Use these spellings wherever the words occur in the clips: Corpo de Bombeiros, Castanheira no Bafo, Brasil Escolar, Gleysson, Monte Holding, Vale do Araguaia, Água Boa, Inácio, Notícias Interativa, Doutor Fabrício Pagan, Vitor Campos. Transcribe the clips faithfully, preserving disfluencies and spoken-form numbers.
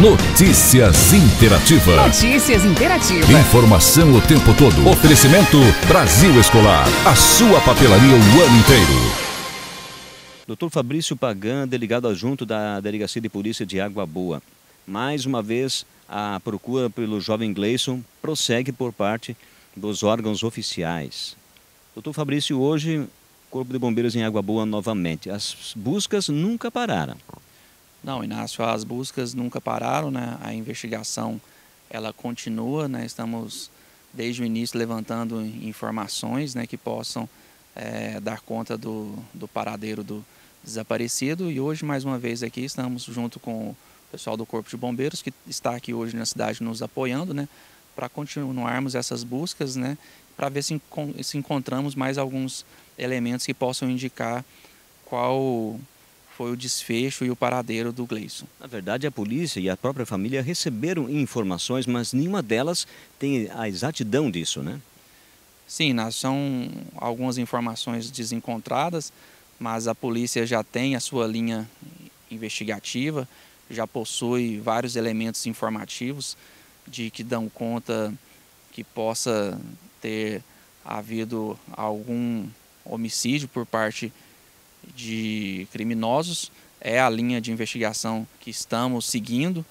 Notícias Interativa. Notícias Interativa. Informação o tempo todo. Oferecimento Brasil Escolar. A sua papelaria o ano inteiro. Doutor Fabrício Pagan, delegado adjunto da Delegacia de Polícia de Água Boa. Mais uma vez, a procura pelo jovem Gleysson prossegue por parte dos órgãos oficiais. Doutor Fabrício, hoje, Corpo de Bombeiros em Água Boa novamente. As buscas nunca pararam. Não, Inácio, as buscas nunca pararam, né? A investigação, ela continua, né? Estamos, desde o início, levantando informações, né, que possam é, dar conta do, do paradeiro do desaparecido. E hoje, mais uma vez, aqui estamos junto com o pessoal do Corpo de Bombeiros, que está aqui hoje na cidade nos apoiando, né, para continuarmos essas buscas, né, para ver se, se encontramos mais alguns elementos que possam indicar qual foi o desfecho e o paradeiro do Gleysson. Na verdade, a polícia e a própria família receberam informações, mas nenhuma delas tem a exatidão disso, né? Sim, são algumas informações desencontradas, mas a polícia já tem a sua linha investigativa, já possui vários elementos informativos de que dão conta que possa ter havido algum homicídio por parte de criminosos. É a linha de investigação que estamos seguindo,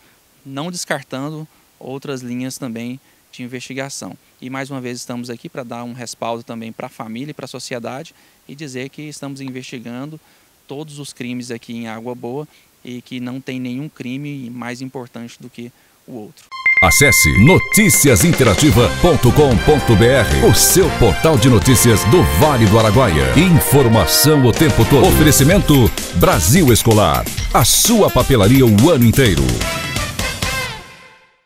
não descartando outras linhas também de investigação. E mais uma vez estamos aqui para dar um respaldo também para a família e para a sociedade e dizer que estamos investigando todos os crimes aqui em Água Boa e que não tem nenhum crime mais importante do que o outro. Acesse noticias interativa ponto com ponto br, o seu portal de notícias do Vale do Araguaia. Informação o tempo todo. Oferecimento Brasil Escolar, a sua papelaria o ano inteiro.